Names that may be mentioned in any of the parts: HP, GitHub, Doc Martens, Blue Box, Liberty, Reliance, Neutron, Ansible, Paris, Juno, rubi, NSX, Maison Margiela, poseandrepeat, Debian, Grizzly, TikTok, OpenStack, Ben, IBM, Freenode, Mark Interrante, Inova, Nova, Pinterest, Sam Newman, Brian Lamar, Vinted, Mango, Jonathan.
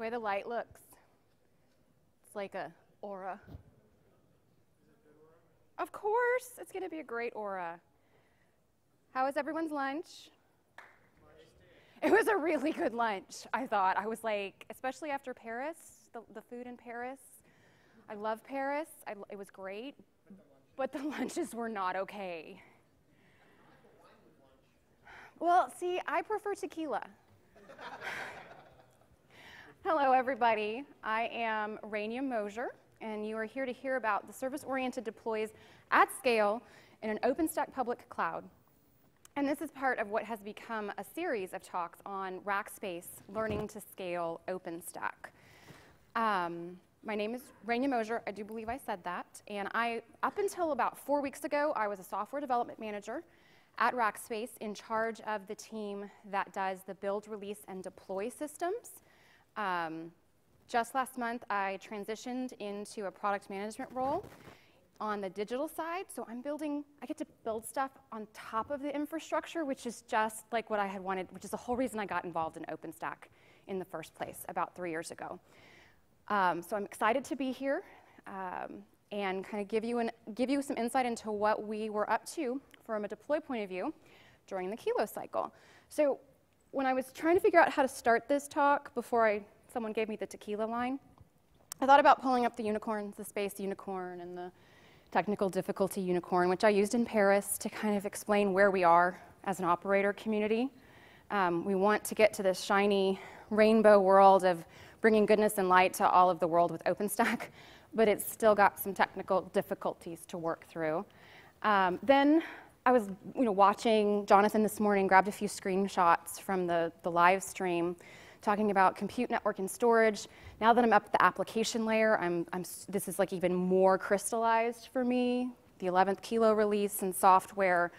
where the light looks. It's like an aura. Is it a good aura? Of course, it's going to be a great aura. How was everyone's lunch? It was a really good lunch, I thought. I was like, especially after Paris, the food in Paris. I love Paris. It was great, but the lunches were not okay. Well, see, I prefer tequila. Hello, everybody. I am Rainya Mosher, and you are here to hear about the service-oriented deploys at scale in an OpenStack public cloud. And this is part of what has become a series of talks on Rackspace, learning to scale OpenStack. My name is Rainya Mosher. I do believe I said that. And up until about 4 weeks ago, I was a software development manager at Rackspace in charge of the team that does the build, release, and deploy systems. Just last month, I transitioned into a product management role on the digital side, so I get to build stuff on top of the infrastructure, which is just like what I had wanted, which is the whole reason I got involved in OpenStack in the first place about 3 years ago. So I'm excited to be here and kind of give you some insight into what we were up to from a deploy point of view during the Kilo cycle. So when I was trying to figure out how to start this talk before someone gave me the tequila line, I thought about pulling up the unicorns, the space unicorn, and the technical difficulty unicorn, which I used in Paris to kind of explain where we are as an operator community. We want to get to this shiny rainbow world of bringing goodness and light to all of the world with OpenStack, but it's still got some technical difficulties to work through. Then I was watching Jonathan this morning, grabbed a few screenshots from the live stream talking about compute, network, and storage. Now that I'm up at the application layer, this is like even more crystallized for me. The 11th Kilo release and software.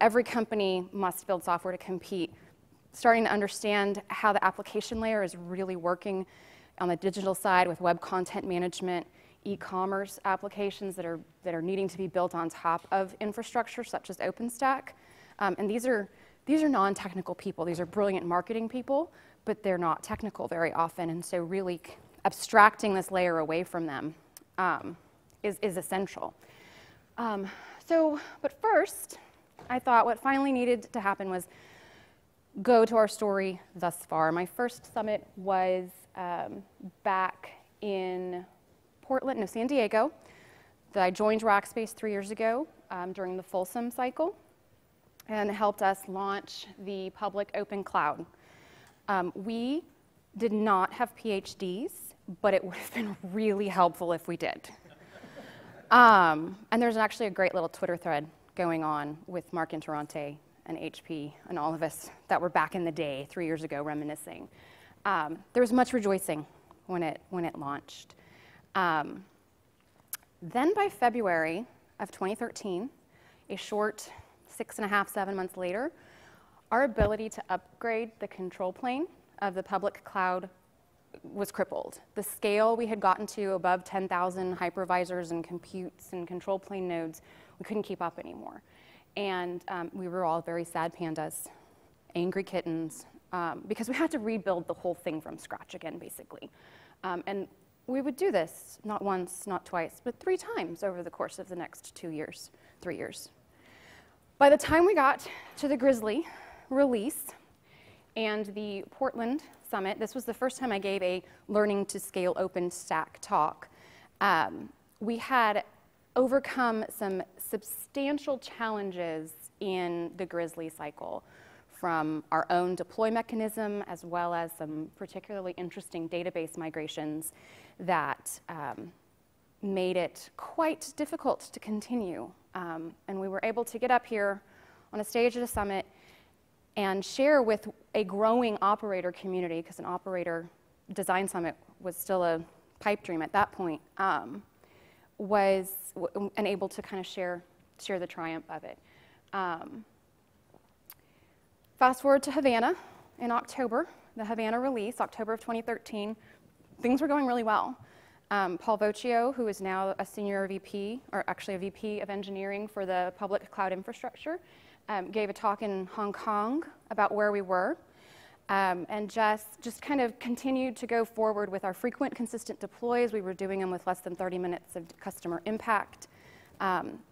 Every company must build software to compete. Starting to understand how the application layer is really working on the digital side with web content management, e-commerce applications that are needing to be built on top of infrastructure such as OpenStack. And these are non-technical people. These are brilliant marketing people, but they're not technical very often. And so really abstracting this layer away from them is essential. But first, I thought what finally needed to happen was go to our story thus far. My first summit was back in San Diego. That I joined Rackspace 3 years ago during the Folsom cycle and helped us launch the public open cloud. We did not have PhDs, but it would have been really helpful if we did. And there's actually a great little Twitter thread going on with Mark Interrante and HP and all of us that were back in the day 3 years ago reminiscing. There was much rejoicing when it launched. Then by February of 2013, a short 6.5, 7 months later, our ability to upgrade the control plane of the public cloud was crippled. The scale we had gotten to above 10,000 hypervisors and computes and control plane nodes, we couldn't keep up anymore. And we were all very sad pandas, angry kittens, because we had to rebuild the whole thing from scratch again, basically. And we would do this not once, not twice, but 3 times over the course of the next 2 years, 3 years. By the time we got to the Grizzly release and the Portland summit, this was the first time I gave a learning to scale OpenStack talk. We had overcome some substantial challenges in the Grizzly cycle, from our own deploy mechanism as well as some particularly interesting database migrations that made it quite difficult to continue. And we were able to get up here on a stage at a summit and share with a growing operator community, because an operator design summit was still a pipe dream at that point, and able to kind of share the triumph of it. Fast forward to Havana in October, the Havana release, October of 2013. Things were going really well. Paul Voccio, who is now a senior VP, or actually a VP of engineering for the public cloud infrastructure, gave a talk in Hong Kong about where we were. and just kind of continued to go forward with our frequent, consistent deploys. We were doing them with less than 30 minutes of customer impact.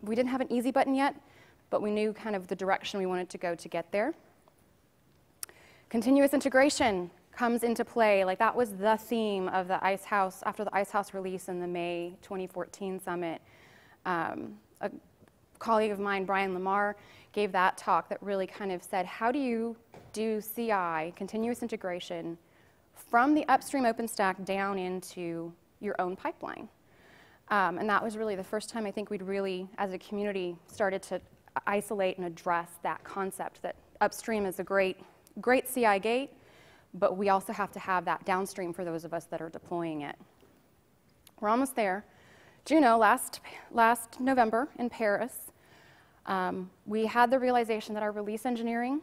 We didn't have an easy button yet, but we knew kind of the direction we wanted to go to get there. Continuous integration comes into play. Like, that was the theme of the Ice House, after the Ice House release in the May 2014 summit. A colleague of mine, Brian Lamar, gave that talk that really kind of said, how do you do CI, continuous integration, from the upstream OpenStack down into your own pipeline? And that was really the first time I think we'd really, as a community, started to isolate and address that concept that upstream is a great CI gate, but we also have to have that downstream for those of us that are deploying it. We're almost there. Juno, last November in Paris, we had the realization that our release engineering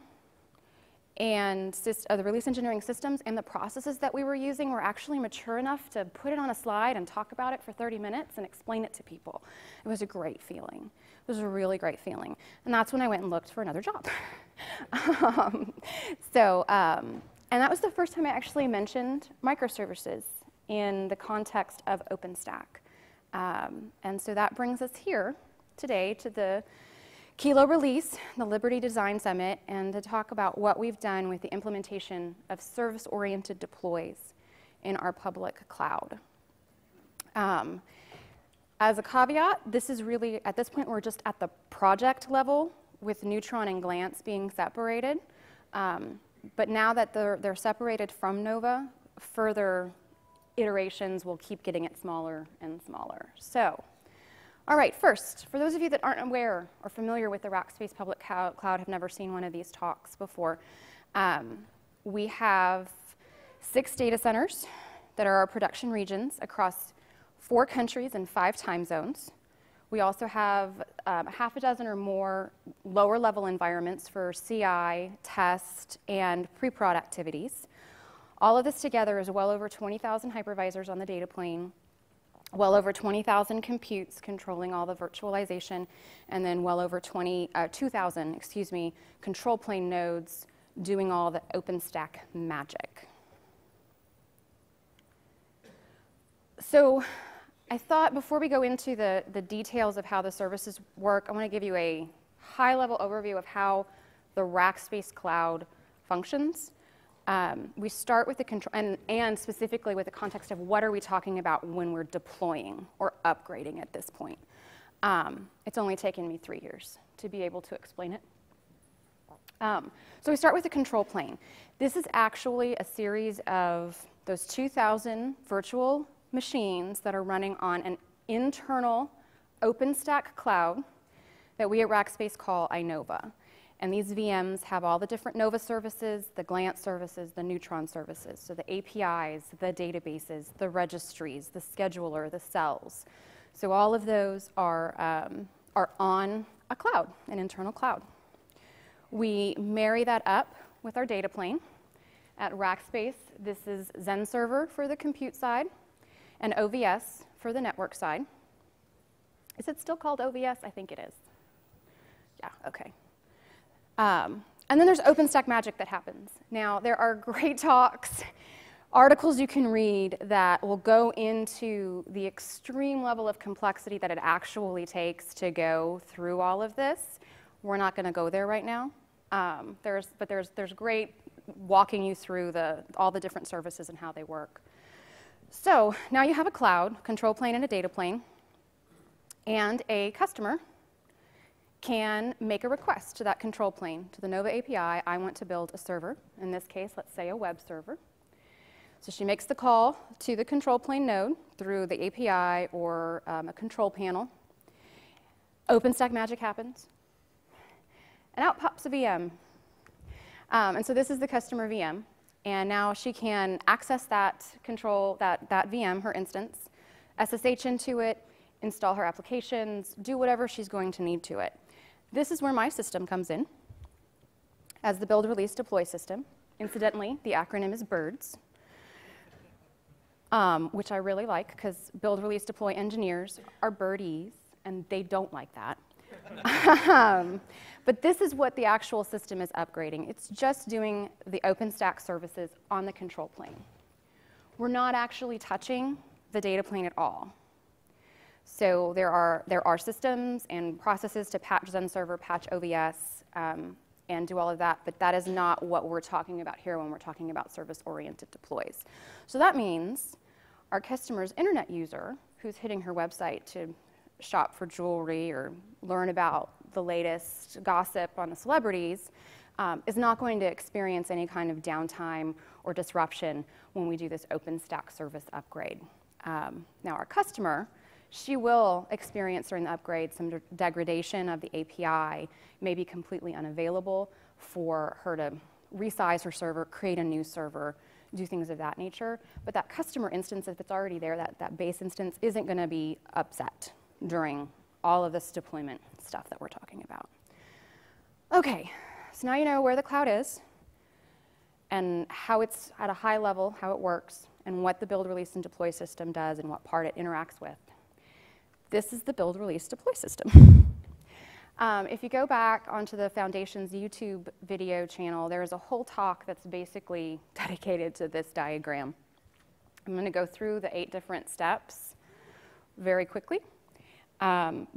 and the release engineering systems and the processes that we were using were actually mature enough to put it on a slide and talk about it for 30 minutes and explain it to people. It was a great feeling. It was a really great feeling. And that's when I went and looked for another job. And that was the first time I actually mentioned microservices in the context of OpenStack. And so that brings us here today to the Kilo release, the Liberty Design Summit, and to talk about what we've done with the implementation of service-oriented deploys in our public cloud. As a caveat, this is really, at this point, we're just at the project level with Neutron and Glance being separated. But now that they're separated from Nova, further iterations will keep getting it smaller and smaller. So, all right, first, for those of you that aren't aware or familiar with the Rackspace Public Cloud, have never seen one of these talks before, we have 6 data centers that are our production regions across 4 countries and 5 time zones. We also have half a dozen or more lower level environments for CI, test, and pre-prod activities. All of this together is well over 20,000 hypervisors on the data plane, well over 20,000 computes controlling all the virtualization, and then well over 2,000 control plane nodes doing all the OpenStack magic. So I thought before we go into the details of how the services work, I want to give you a high-level overview of how the Rackspace Cloud functions. We start with the control, and specifically with the context of what are we talking about when we're deploying or upgrading at this point. It's only taken me 3 years to be able to explain it. So we start with the control plane. This is actually a series of those 2,000 virtual machines that are running on an internal OpenStack cloud that we at Rackspace call Inova. And these VMs have all the different Nova services, the Glance services, the Neutron services, so the APIs, the databases, the registries, the scheduler, the cells. So all of those are on a cloud, an internal cloud. We marry that up with our data plane. At Rackspace, this is Xen server for the compute side and OVS for the network side. Is it still called OVS? I think it is. Yeah, okay. And then there's OpenStack magic that happens. Now, there are great talks, articles you can read that will go into the extreme level of complexity that it actually takes to go through all of this. We're not going to go there right now. But there's great walking you through all the different services and how they work. So now you have a cloud, control plane, and a data plane, and a customer can make a request to that control plane, to the Nova API. I want to build a server. In this case, let's say a web server. So she makes the call to the control plane node through the API or a control panel. OpenStack magic happens, and out pops a VM. And so this is the customer VM, and now she can access that control, that VM, her instance, SSH into it, install her applications, do whatever she's going to need to it. This is where my system comes in as the build, release, deploy system. Incidentally, the acronym is BIRDS, which I really like because build, release, deploy engineers are birdies, and they don't like that. But this is what the actual system is upgrading. It's just doing the OpenStack services on the control plane. We're not actually touching the data plane at all. So there are systems and processes to patch Xen server, patch OVS, and do all of that, but that is not what we're talking about here when we're talking about service-oriented deploys. So that means our customer's internet user who's hitting her website to shop for jewelry or learn about the latest gossip on the celebrities is not going to experience any kind of downtime or disruption when we do this OpenStack service upgrade. Now our customer, she will experience during the upgrade some degradation of the API, maybe completely unavailable for her to resize her server, create a new server, do things of that nature. But that customer instance, if it's already there, that base instance isn't going to be upset during all of this deployment stuff that we're talking about. Okay, so now you know where the cloud is and how it's at a high level, how it works, and what the build, release, and deploy system does and what part it interacts with. This is the build, release, deploy system. If you go back onto the Foundation's YouTube video channel, there is a whole talk that's basically dedicated to this diagram. I'm going to go through the 8 different steps very quickly,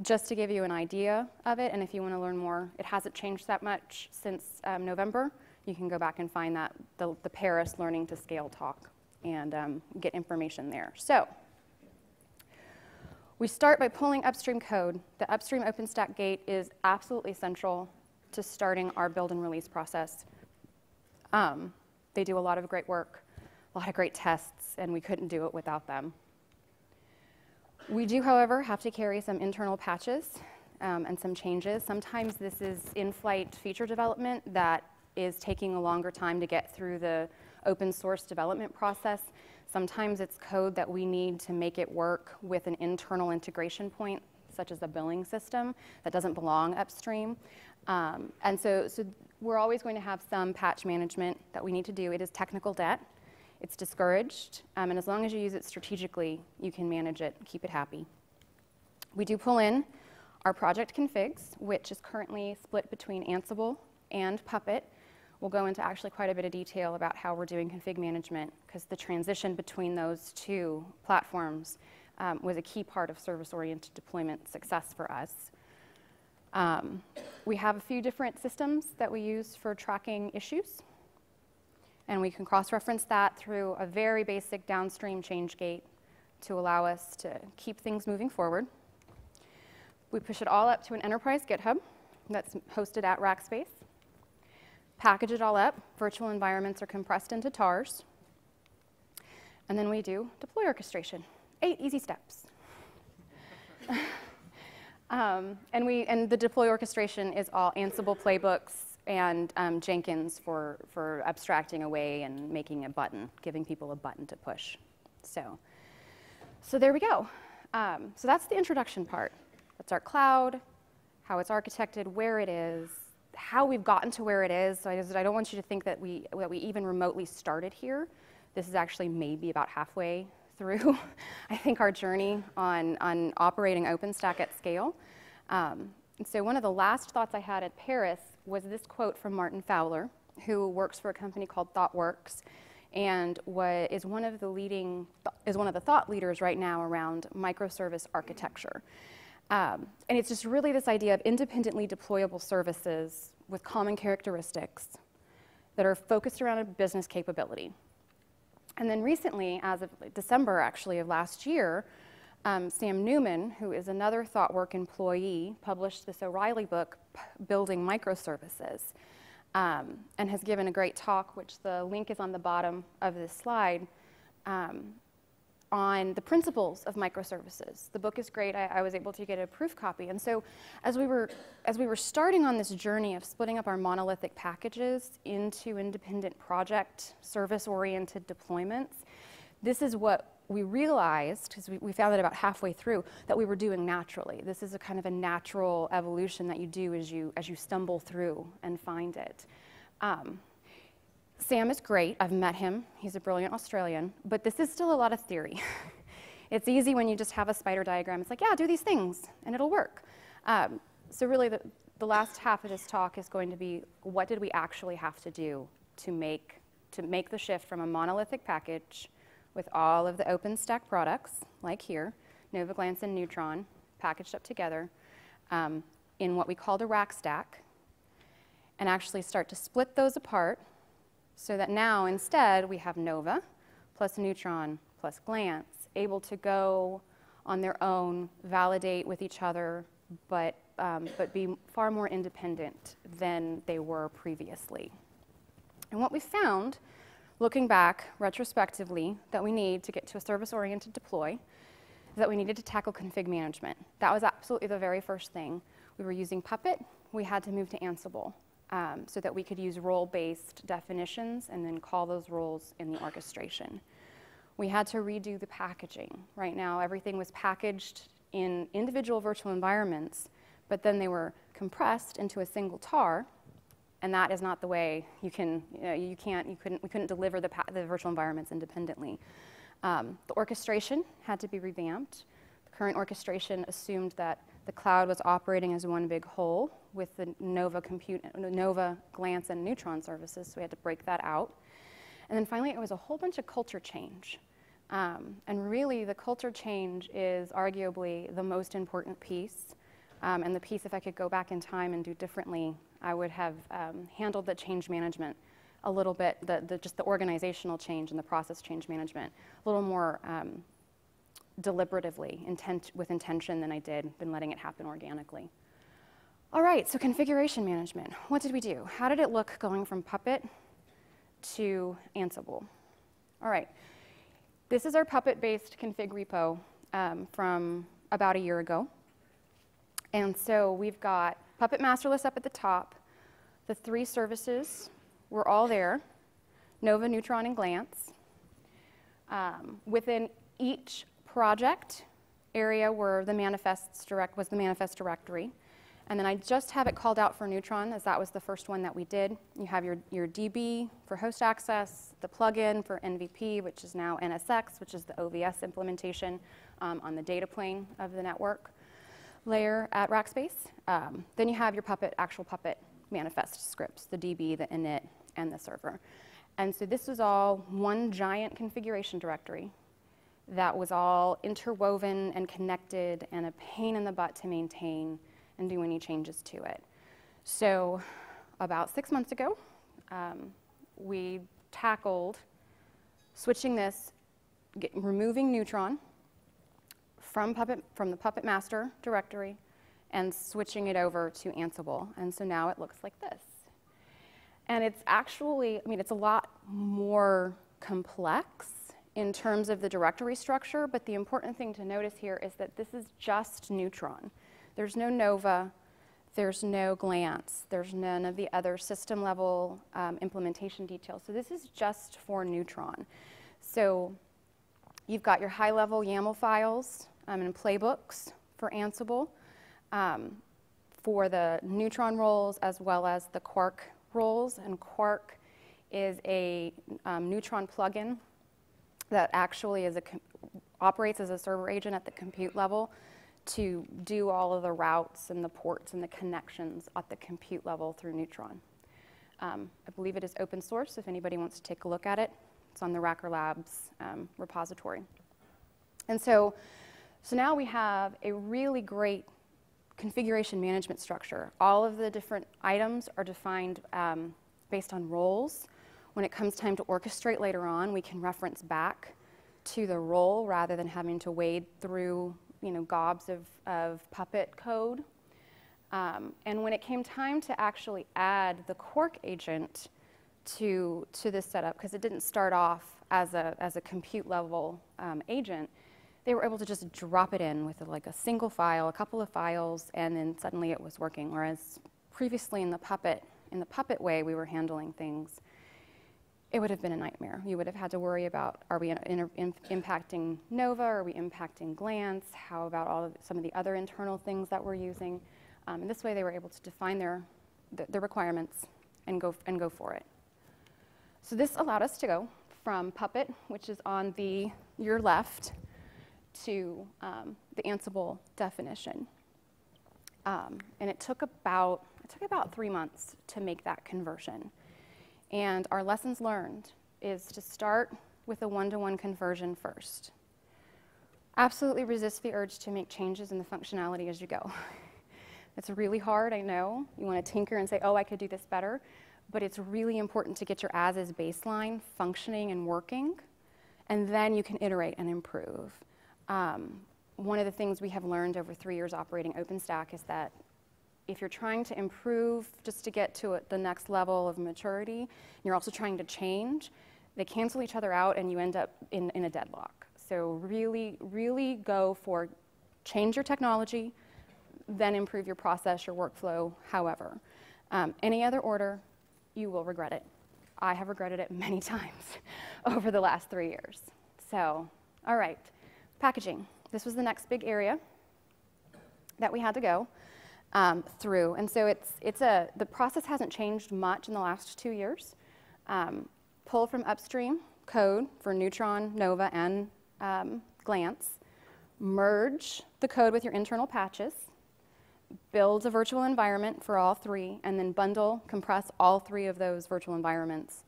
just to give you an idea of it. And if you want to learn more, it hasn't changed that much since November. You can go back and find that the Paris Learning to Scale talk and get information there. So, we start by pulling upstream code. The upstream OpenStack gate is absolutely central to starting our build and release process. They do a lot of great work, a lot of great tests, and we couldn't do it without them. We do, however, have to carry some internal patches and some changes. Sometimes this is in-flight feature development that is taking a longer time to get through the open source development process. Sometimes it's code that we need to make it work with an internal integration point, such as the billing system, that doesn't belong upstream. And so we're always going to have some patch management that we need to do. It is technical debt. It's discouraged. And as long as you use it strategically, you can manage it, keep it happy. We do pull in our project configs, which is currently split between Ansible and Puppet. We'll go into actually quite a bit of detail about how we're doing config management, because the transition between those two platforms was a key part of service-oriented deployment success for us. We have a few different systems that we use for tracking issues, and we can cross-reference that through a very basic downstream change gate to allow us to keep things moving forward. We push it all up to an enterprise GitHub that's hosted at Rackspace. Package it all up. Virtual environments are compressed into TARs. And then we do deploy orchestration. 8 easy steps. And the deploy orchestration is all Ansible playbooks and Jenkins for abstracting away and making a button, giving people a button to push. So there we go. So that's the introduction part. That's our cloud, how it's architected, where it is, how we've gotten to where it is. So I don't want you to think that we even remotely started here. This is actually maybe about halfway through, I think, our journey on operating OpenStack at scale. And so one of the last thoughts I had at Paris was this quote from Martin Fowler, who works for a company called ThoughtWorks and is one of the thought leaders right now around microservice architecture. And it's just really this idea of independently deployable services with common characteristics that are focused around a business capability. And then recently, as of December actually of last year, Sam Newman, who is another ThoughtWorks employee, published this O'Reilly book, Building Microservices, and has given a great talk, which the link is on the bottom of this slide, on the principles of microservices. The book is great. I was able to get a proof copy. And so as we were starting on this journey of splitting up our monolithic packages into independent project service-oriented deployments, this is what we realized, because we found it about halfway through, that we were doing naturally. This is a kind of a natural evolution that you do as you stumble through and find it. Sam is great. I've met him. He's a brilliant Australian. But this is still a lot of theory. It's easy when you just have a spider diagram. It's like, yeah, do these things, and it'll work. So really, the last half of this talk is going to be, what did we actually have to do to make the shift from a monolithic package with all of the OpenStack products, like here, Nova, Glance, and Neutron, packaged up together in what we called a rack stack, and actually start to split those apart so that now instead we have Nova plus Neutron plus Glance able to go on their own, validate with each other, but be far more independent than they were previously. And what we found, looking back retrospectively, that we need to get to a service-oriented deploy, is that we needed to tackle config management. That was absolutely the very first thing. We were using Puppet. We had to move to Ansible so that we could use role-based definitions and then call those roles in the orchestration. We had to redo the packaging. Right now, everything was packaged in individual virtual environments, but then they were compressed into a single tar, and that is not the way you can, we couldn't deliver the virtual environments independently. The orchestration had to be revamped. The current orchestration assumed that the cloud was operating as one big whole with the Nova, Glance, and Neutron services, so we had to break that out. And then finally, it was a whole bunch of culture change. And really, the culture change is arguably the most important piece. And the piece, if I could go back in time and do differently, I would have handled the change management a little bit, just the organizational change and the process change management, a little more deliberatively, with intention than I did, than letting it happen organically. All right, so configuration management. What did we do? How did it look going from Puppet to Ansible? All right. This is our Puppet-based config repo from about a year ago. And so we've got Puppet masterless up at the top. The three services were all there, Nova, Neutron, and Glance. Within each project area were the was the manifest directory. And then I just have it called out for Neutron, as that was the first one that we did. You have your DB for host access, the plugin for NVP, which is now NSX, which is the OVS implementation on the data plane of the network layer at Rackspace. Then you have your Puppet, actual Puppet manifest scripts, the DB, the init, and the server. And so this was all one giant configuration directory that was all interwoven and connected and a pain in the butt to maintain and do any changes to it. So about 6 months ago, we tackled switching this, removing Neutron from the Puppet master directory and switching it over to Ansible. And so now it looks like this. And it's actually, I mean, it's a lot more complex in terms of the directory structure, but the important thing to notice here is that this is just Neutron. There's no Nova, there's no Glance, there's none of the other system level implementation details. So this is just for Neutron. So you've got your high level YAML files and playbooks for Ansible, for the Neutron roles as well as the Quark roles. And Quark is a Neutron plugin that actually is operates as a server agent at the compute level, to do all of the routes and the ports and the connections at the compute level through Neutron. I believe it is open source if anybody wants to take a look at it. It's on the Racker Labs repository. And so now we have a really great configuration management structure. All of the different items are defined based on roles. When it comes time to orchestrate later on, we can reference back to the role rather than having to wade through gobs of Puppet code. And when it came time to actually add the Quark agent to this setup, because it didn't start off as a compute level agent, they were able to just drop it in with like a single file, a couple of files, and then suddenly it was working. Whereas previously in the Puppet way we were handling things, it would have been a nightmare. You would have had to worry about, are we impacting Nova? Are we impacting Glance? How about some of the other internal things that we're using? And this way, they were able to define their requirements and go for it. So this allowed us to go from Puppet, which is on your left, to the Ansible definition. And it took about 3 months to make that conversion. And our lessons learned is to start with a one-to-one conversion first. Absolutely resist the urge to make changes in the functionality as you go. It's really hard, I know. You want to tinker and say, oh, I could do this better. But it's really important to get your as-is baseline functioning and working, and then you can iterate and improve. One of the things we have learned over 3 years operating OpenStack is that if you're trying to improve just to get to the next level of maturity, and you're also trying to change, they cancel each other out and you end up in a deadlock. So really, really go for change your technology, then improve your process, your workflow, however. Any other order, you will regret it. I have regretted it many times over the last 3 years. So, all right, packaging. This was the next big area that we had to go through. And so the process hasn't changed much in the last 2 years. Pull from upstream code for Neutron, Nova, and Glance. Merge the code with your internal patches. Build a virtual environment for all three, and then bundle, compress all three of those virtual environments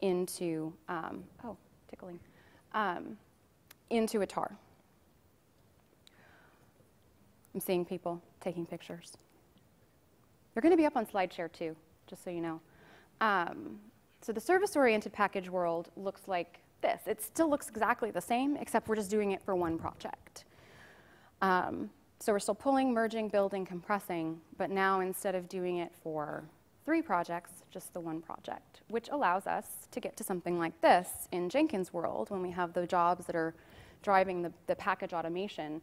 into a tar. I'm seeing people taking pictures. They're going to be up on SlideShare too, just so you know. So the service-oriented package world looks like this. It still looks exactly the same, except we're just doing it for one project. So we're still pulling, merging, building, compressing, but now instead of doing it for 3 projects, just the one project, which allows us to get to something like this in Jenkins world when we have the jobs that are driving the package automation.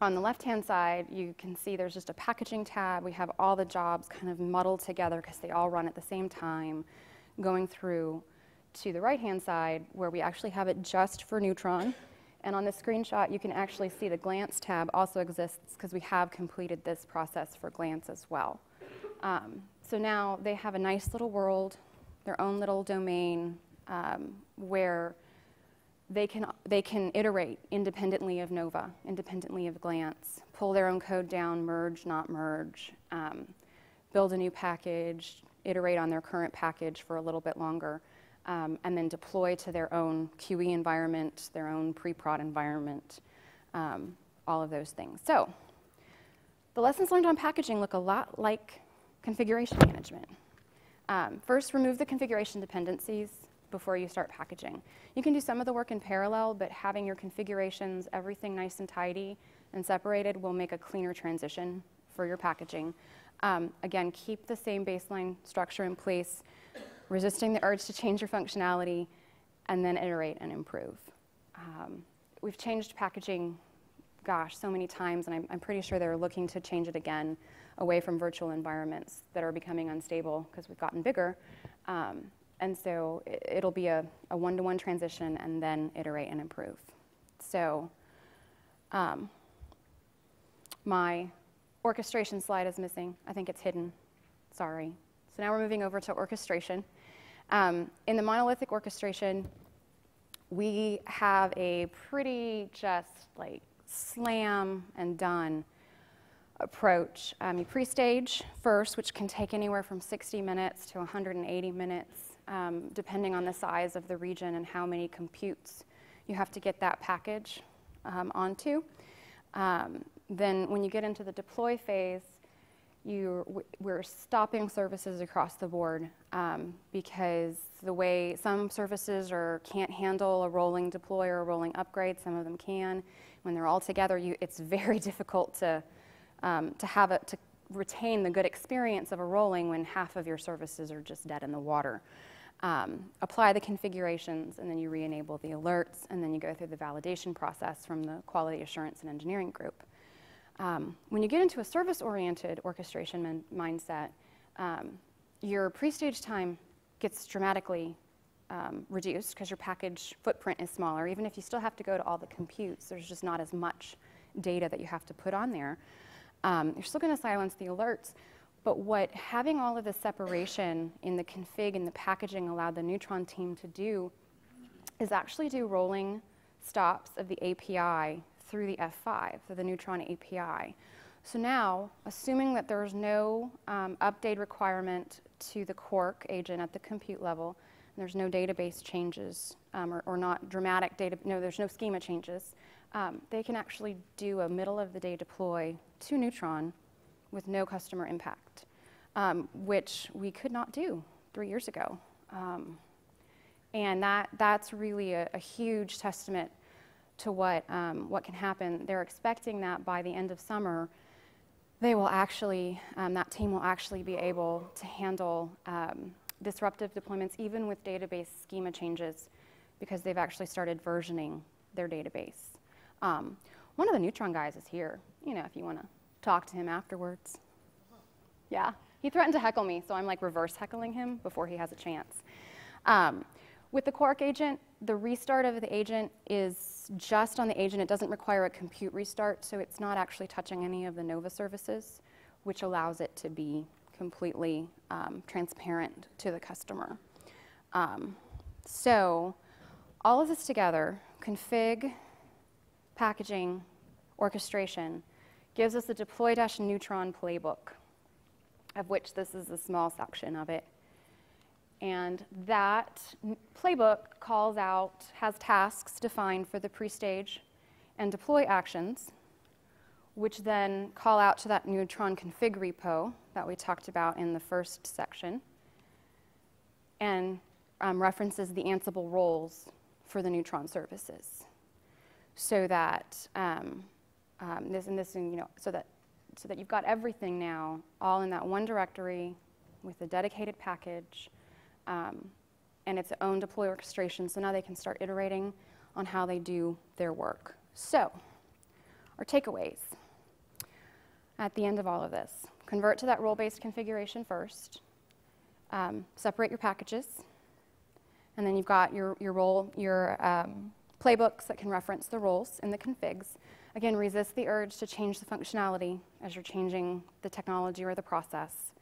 On the left-hand side, you can see there's just a packaging tab. We have all the jobs kind of muddled together because they all run at the same time, going through to the right-hand side where we actually have it just for Neutron. And on the screenshot, you can actually see the Glance tab also exists because we have completed this process for Glance as well. So now they have a nice little world, their own little domain where they can iterate independently of Nova, independently of Glance, pull their own code down, merge, not merge, build a new package, iterate on their current package for a little bit longer. And then deploy to their own QE environment, their own pre-prod environment, all of those things. So the lessons learned on packaging look a lot like configuration management. First, remove the configuration dependencies before you start packaging. You can do some of the work in parallel, but having your configurations, everything nice and tidy and separated will make a cleaner transition for your packaging. Again, keep the same baseline structure in place. Resisting the urge to change your functionality, and then iterate and improve. We've changed packaging, gosh, so many times, and I'm pretty sure they're looking to change it again away from virtual environments that are becoming unstable because we've gotten bigger. And so it'll be a one-to-one transition and then iterate and improve. So my orchestration slide is missing. I think it's hidden. Sorry. So now we're moving over to orchestration. In the monolithic orchestration, we have a pretty just like slam and done approach. You pre-stage first, which can take anywhere from 60 minutes to 180 minutes, depending on the size of the region and how many computes you have to get that package onto. Then when you get into the deploy phase, we're stopping services across the board because the way some services can't handle a rolling deploy or a rolling upgrade, some of them can. When they're all together, it's very difficult to retain the good experience of a rolling when half of your services are just dead in the water. Apply the configurations, and then you re-enable the alerts, and then you go through the validation process from the quality assurance and engineering group. When you get into a service-oriented orchestration mindset, your pre-stage time gets dramatically reduced because your package footprint is smaller. Even if you still have to go to all the computes, there's just not as much data that you have to put on there. You're still going to silence the alerts, but what having all of the separation in the config and the packaging allowed the Neutron team to do is actually do rolling stops of the API through the F5, so the Neutron API. So now, assuming that there's no update requirement to the Quark agent at the compute level, and there's no database changes or not dramatic data, there's no schema changes, they can actually do a middle of the day deploy to Neutron with no customer impact, which we could not do 3 years ago. And that's really a huge testament to what can happen. They're expecting that by the end of summer, they will actually, that team will actually be able to handle disruptive deployments, even with database schema changes, because they've actually started versioning their database. One of the Neutron guys is here, if you want to talk to him afterwards. Yeah, he threatened to heckle me, so I'm like reverse heckling him before he has a chance. With the Quark agent, the restart of the agent is just on the agent. It doesn't require a compute restart, so it's not actually touching any of the Nova services, which allows it to be completely transparent to the customer. So all of this together, config, packaging, orchestration, gives us the deploy-neutron playbook, of which this is a small section of it. And that playbook calls out, has tasks defined for the pre-stage and deploy actions, which then call out to that Neutron config repo that we talked about in the first section, and references the Ansible roles for the Neutron services, so that so that you've got everything now all in that one directory with a dedicated package. And its own deploy orchestration, so now they can start iterating on how they do their work. So, our takeaways at the end of all of this. Convert to that role-based configuration first. Separate your packages. And then you've got your playbooks that can reference the roles in the configs. Again, resist the urge to change the functionality as you're changing the technology or the process.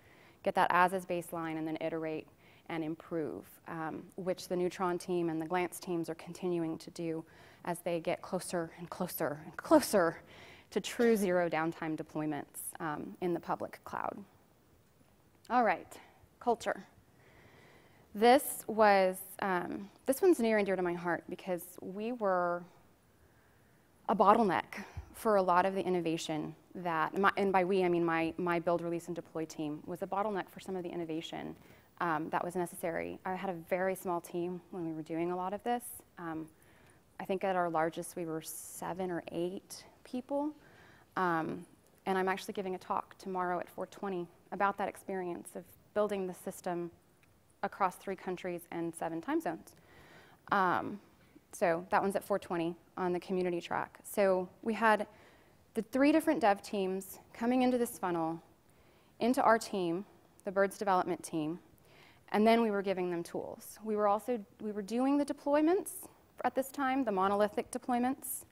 Get that as-is baseline and then iterate and improve, which the Neutron team and the Glance teams are continuing to do as they get closer and closer and closer to true zero downtime deployments in the public cloud. All right, culture. This one's near and dear to my heart because we were a bottleneck for a lot of the innovation that, and by we I mean my build, release, and deploy team was a bottleneck for some of the innovation that was necessary. I had a very small team when we were doing a lot of this. I think at our largest we were 7 or 8 people. And I'm actually giving a talk tomorrow at 4:20 about that experience of building the system across 3 countries and 7 time zones. So that one's at 4:20 on the community track. So we had the 3 different dev teams coming into this funnel, into our team, the BIRDS development team, and then we were giving them tools. We were doing the deployments at this time, the monolithic deployments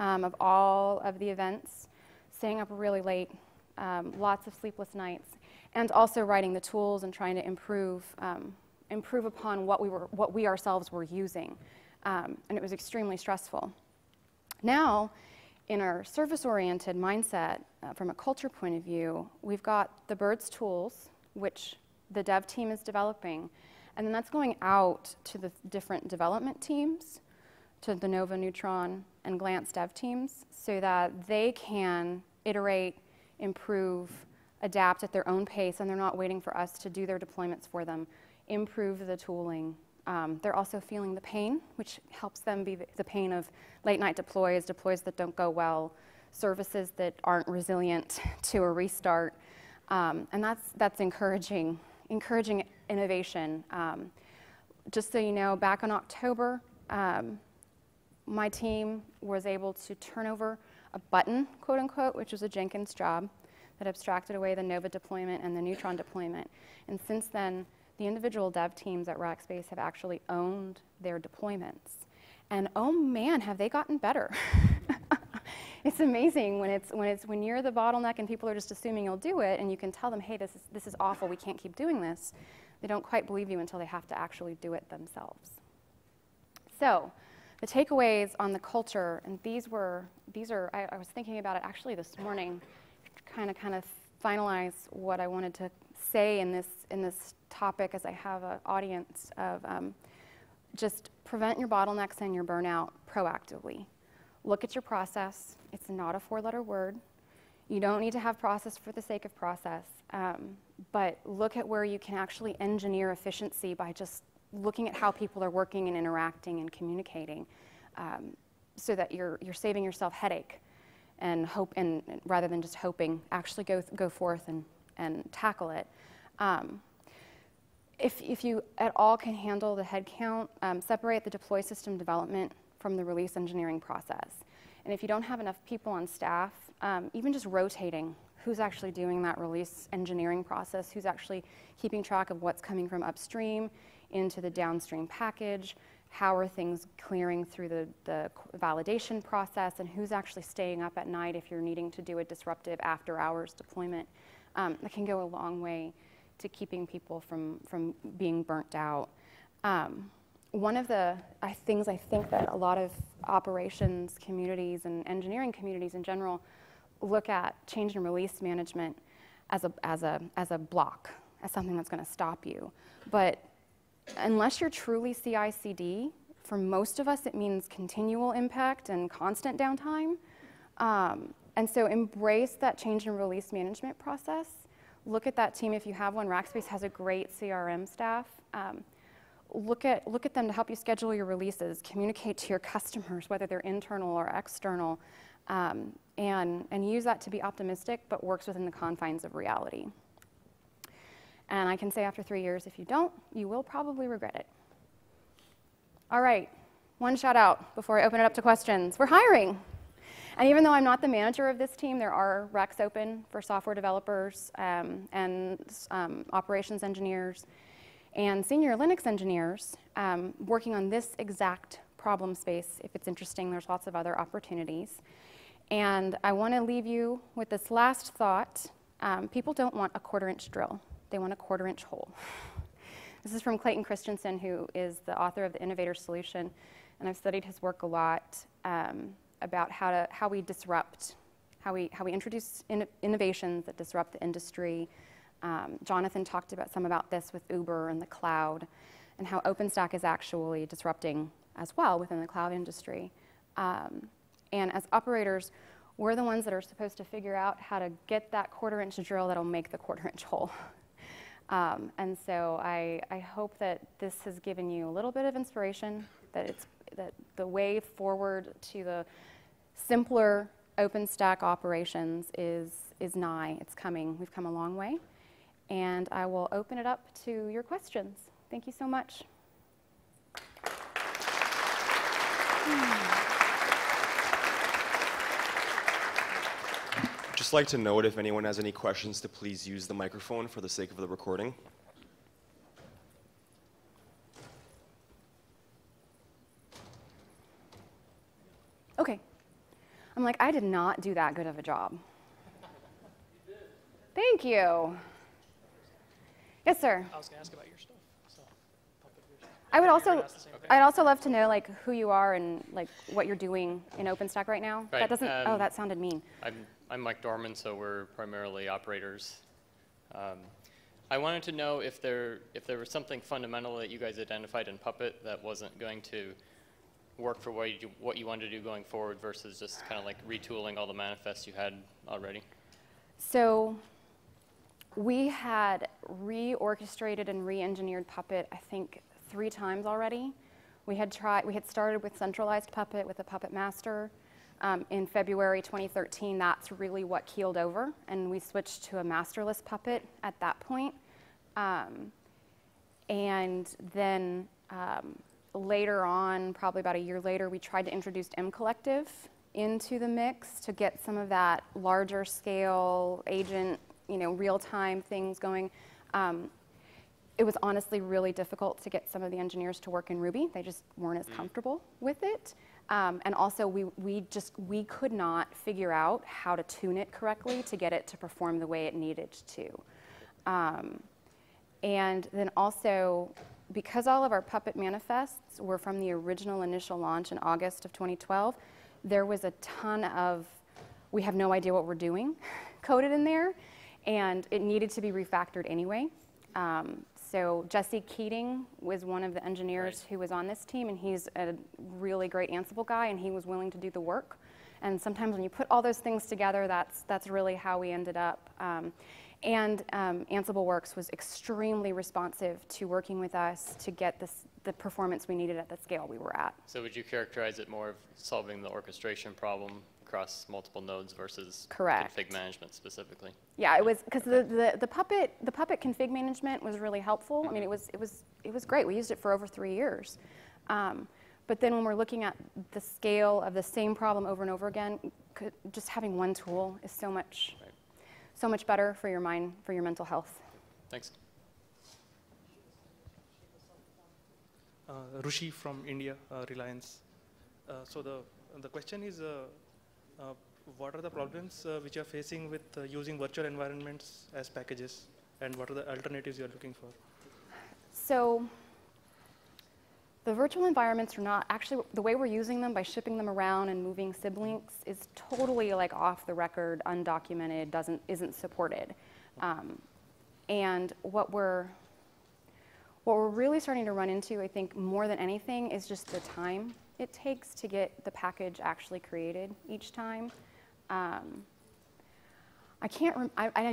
of all of the events, staying up really late, lots of sleepless nights, and also writing the tools and trying to improve upon what we ourselves were using, and it was extremely stressful. Now, in our service-oriented mindset, from a culture point of view, we've got the BIRDS tools, which the dev team is developing, and then that's going out to the different development teams, to the Nova, Neutron, and Glance dev teams, so that they can iterate, improve, adapt at their own pace, and they're not waiting for us to do their deployments for them, improve the tooling. They're also feeling the pain, which helps them be the pain of late-night deploys, deploys that don't go well, services that aren't resilient to a restart. And that's encouraging innovation. Just so you know, back in October, my team was able to turn over a button, quote unquote, which was a Jenkins job that abstracted away the Nova deployment and the Neutron deployment. And since then, the individual dev teams at Rackspace have actually owned their deployments. And oh man, have they gotten better. It's amazing when you're the bottleneck and people are just assuming you'll do it, and you can tell them, hey, this is awful, we can't keep doing this. They don't quite believe you until they have to actually do it themselves. So the takeaways on the culture, and these are, I was thinking about it actually this morning, kind of finalize what I wanted to say in this topic, as I have an audience of just prevent your bottlenecks and your burnout proactively. Look at your process. It's not a four-letter word. You don't need to have process for the sake of process, but look at where you can actually engineer efficiency by just looking at how people are working and interacting and communicating, so that you're saving yourself headache and hope, and rather than just hoping, actually go forth and tackle it. If you at all can handle the headcount, separate the deploy system development from the release engineering process. And if you don't have enough people on staff, even just rotating who's actually doing that release engineering process, who's actually keeping track of what's coming from upstream into the downstream package, how are things clearing through the validation process, and who's actually staying up at night if you're needing to do a disruptive after-hours deployment. That can go a long way to keeping people from being burnt out. One of the things I think that a lot of operations communities and engineering communities in general look at change and release management as a block, as something that's going to stop you. But unless you're truly CI/CD, for most of us it means continual impact and constant downtime. And so embrace that change and release management process. Look at that team if you have one. Rackspace has a great CRM staff. Look at them to help you schedule your releases, communicate to your customers, whether they're internal or external, and use that to be optimistic, but works within the confines of reality. And I can say after 3 years, if you don't, you will probably regret it. All right, one shout out before I open it up to questions. We're hiring. And even though I'm not the manager of this team, there are recs open for software developers and operations engineers and senior Linux engineers working on this exact problem space. If it's interesting, there's lots of other opportunities. And I want to leave you with this last thought. People don't want a quarter-inch drill. They want a quarter-inch hole. This is from Clayton Christensen, who is the author of The Innovator Solution. And I've studied his work a lot about how we disrupt, how we introduce innovations that disrupt the industry. Jonathan talked about some about this with Uber and the cloud, and how OpenStack is actually disrupting as well within the cloud industry. And as operators, we're the ones that are supposed to figure out how to get that quarter-inch drill that'll make the quarter-inch hole. And so I hope that this has given you a little bit of inspiration, that the way forward to the simpler OpenStack operations is nigh. It's coming. We've come a long way. And I will open it up to your questions. Thank you so much. Just like to note, if anyone has any questions, to please use the microphone for the sake of the recording. Okay. I'm like, I did not do that good of a job. You did. Thank you. Yes, sir. I was going to ask about your stuff. So, I'd also love to know, like, who you are and like what you're doing in OpenStack right now. Right. That doesn't. Oh, that sounded mean. I'm Mike Dorman, so we're primarily operators. I wanted to know if there was something fundamental that you guys identified in Puppet that wasn't going to work for what you wanted to do going forward versus just kind of like retooling all the manifests you had already. So. We had reorchestrated and re-engineered Puppet, I think, 3 times already. We had started with centralized Puppet with a Puppet master. In February 2013, that's really what keeled over, and we switched to a masterless Puppet at that point. And then later on, probably about a year later, we tried to introduce M Collective into the mix to get some of that larger scale agent, you know, real-time things going. It was honestly really difficult to get some of the engineers to work in Ruby. They just weren't as comfortable with it. And also, we could not figure out how to tune it correctly to get it to perform the way it needed to. And then also, because all of our Puppet manifests were from the original initial launch in August of 2012, there was a ton of, we have no idea what we're doing. coded in there, and it needed to be refactored anyway. So Jesse Keating was one of the engineers who was on this team, and he's a really great Ansible guy, and he was willing to do the work. And sometimes when you put all those things together, that's really how we ended up. AnsibleWorks was extremely responsive to working with us to get this, the performance we needed at the scale we were at. So would you characterize it more of solving the orchestration problem across multiple nodes versus config management specifically? Yeah, it was because the Puppet config management was really helpful. Mm-hmm. I mean, it was great. We used it for over 3 years. But then when we're looking at the scale of the same problem over and over again, just having one tool is so much so much better for your mind, for your mental health. Thanks. Rushi from India, Reliance. So the question is. What are the problems which you are facing with using virtual environments as packages, and what are the alternatives you are looking for? So the virtual environments are not actually, the way we're using them by shipping them around and moving siblinks is totally like off the record, undocumented, isn't supported. And what we're really starting to run into, I think, more than anything is just the time it takes to get the package actually created each time. I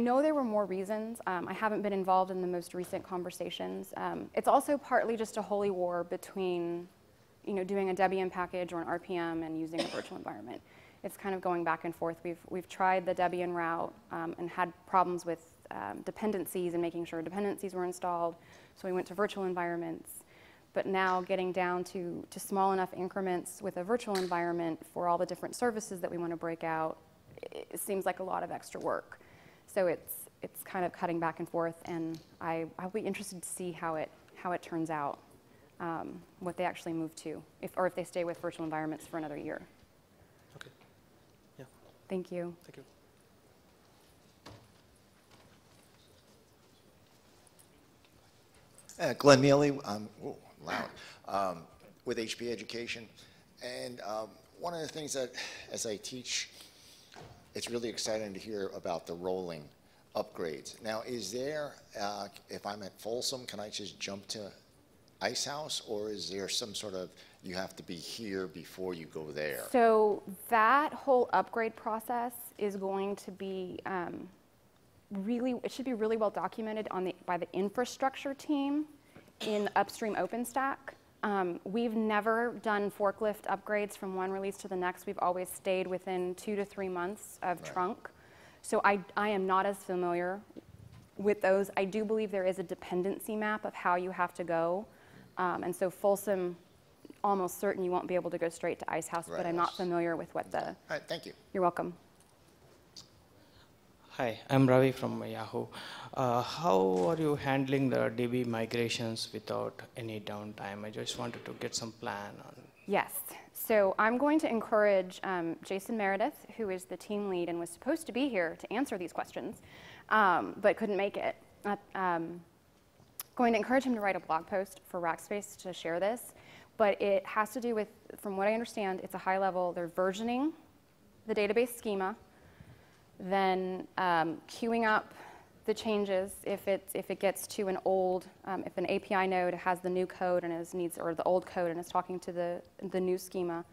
know there were more reasons. I haven't been involved in the most recent conversations. It's also partly just a holy war between, you know, doing a Debian package or an RPM and using a virtual environment. It's kind of going back and forth. We've tried the Debian route and had problems with dependencies and making sure dependencies were installed. So we went to virtual environments. But now getting down to small enough increments with a virtual environment for all the different services that we want to break out, it seems like a lot of extra work. So it's kind of cutting back and forth, and I'll be interested to see how it turns out, what they actually move to, or if they stay with virtual environments for another year. Okay. Yeah. Thank you. Thank you. Glenn Neely, with HP Education. And one of the things that, as I teach, it's really exciting to hear about the rolling upgrades. Now, is there, if I'm at Folsom, can I just jump to Ice House, or is there some sort of, you have to be here before you go there? So that whole upgrade process is going to be, it should be really well documented by the infrastructure team in upstream OpenStack. We've never done forklift upgrades from one release to the next. We've always stayed within 2 to 3 months of trunk. So I am not as familiar with those. I do believe there is a dependency map of how you have to go. And so Folsom, almost certain you won't be able to go straight to Ice House, but I'm not familiar with what the... All right, thank you. You're welcome. Hi, I'm Ravi from Yahoo. How are you handling the DB migrations without any downtime? I just wanted to get some plan on. Yes, so I'm going to encourage Jason Meredith, who is the team lead and was supposed to be here to answer these questions, but couldn't make it. Going to encourage him to write a blog post for Rackspace to share this, but it has to do with, from what I understand, it's a high level, they're versioning the database schema, then queuing up the changes if it gets to an old, if an API node has the new code and is needs, or the old code and is talking to the new schema.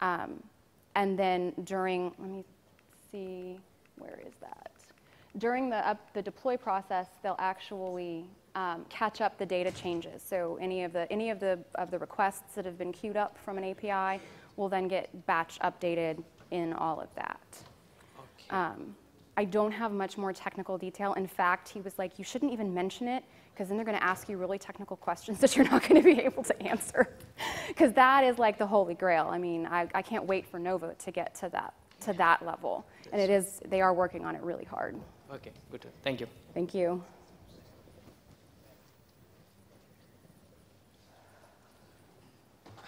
And then during, let me see, where is that? During the deploy process, they'll actually catch up the data changes. So any of the requests that have been queued up from an API will then get batch updated in all of that. I don't have much more technical detail. In fact, he was like, you shouldn't even mention it, because then they're going to ask you really technical questions that you're not going to be able to answer. Because that is like the holy grail. I mean, I can't wait for Nova to get to that level. And it is, they are working on it really hard. OK, good. Thank you. Thank you.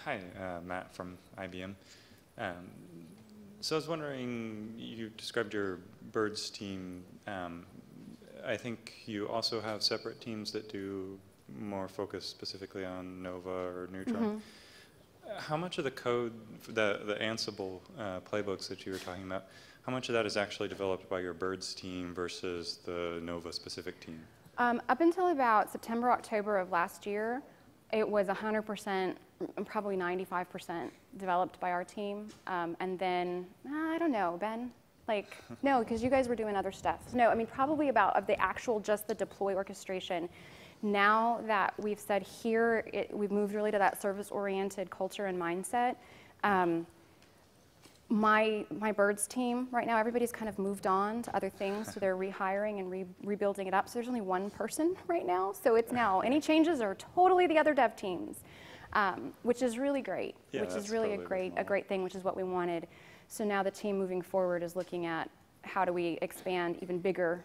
Hi, Matt from IBM. So I was wondering, you described your BIRDS team. I think you also have separate teams that do more focus specifically on Nova or Neutron. Mm-hmm. How much of the code, the Ansible playbooks that you were talking about, How much of that is actually developed by your BIRDS team versus the Nova specific team? Up until about September, October of last year, it was 100%, probably 95% developed by our team. And then, I don't know, Ben? Like, no, because you guys were doing other stuff. No, I mean, probably about of the actual, just the deploy orchestration. Now that we've said here, we've moved really to that service-oriented culture and mindset. My BIRDS team right now, everybody's kind of moved on to other things, so they're rehiring and rebuilding it up. So there's only one person right now, so it's now any changes are totally the other dev teams, which is really great. Yeah, which is really a great thing, which is what we wanted. So now the team moving forward is looking at how do we expand even bigger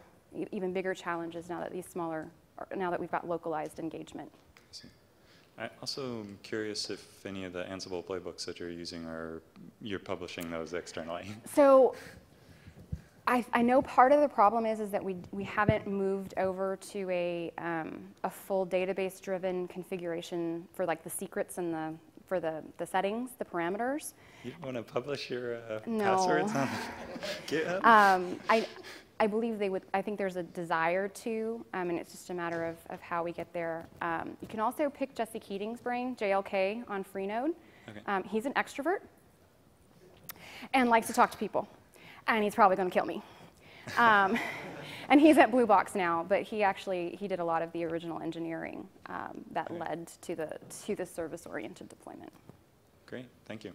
challenges now that these smaller, now that we've got localized engagement. I also am curious if any of the Ansible playbooks that you're using are, you're publishing those externally. So I know part of the problem is that we haven't moved over to a full database-driven configuration for like the secrets and for the settings, the parameters. You don't want to publish your passwords on GitHub? I believe they would, I think there's a desire to, and it's just a matter of how we get there. You can also pick Jesse Keating's brain, JLK, on Freenode. Okay. He's an extrovert and likes to talk to people, and he's probably going to kill me. And he's at Blue Box now, but he did a lot of the original engineering that led to the service-oriented deployment. Great, thank you.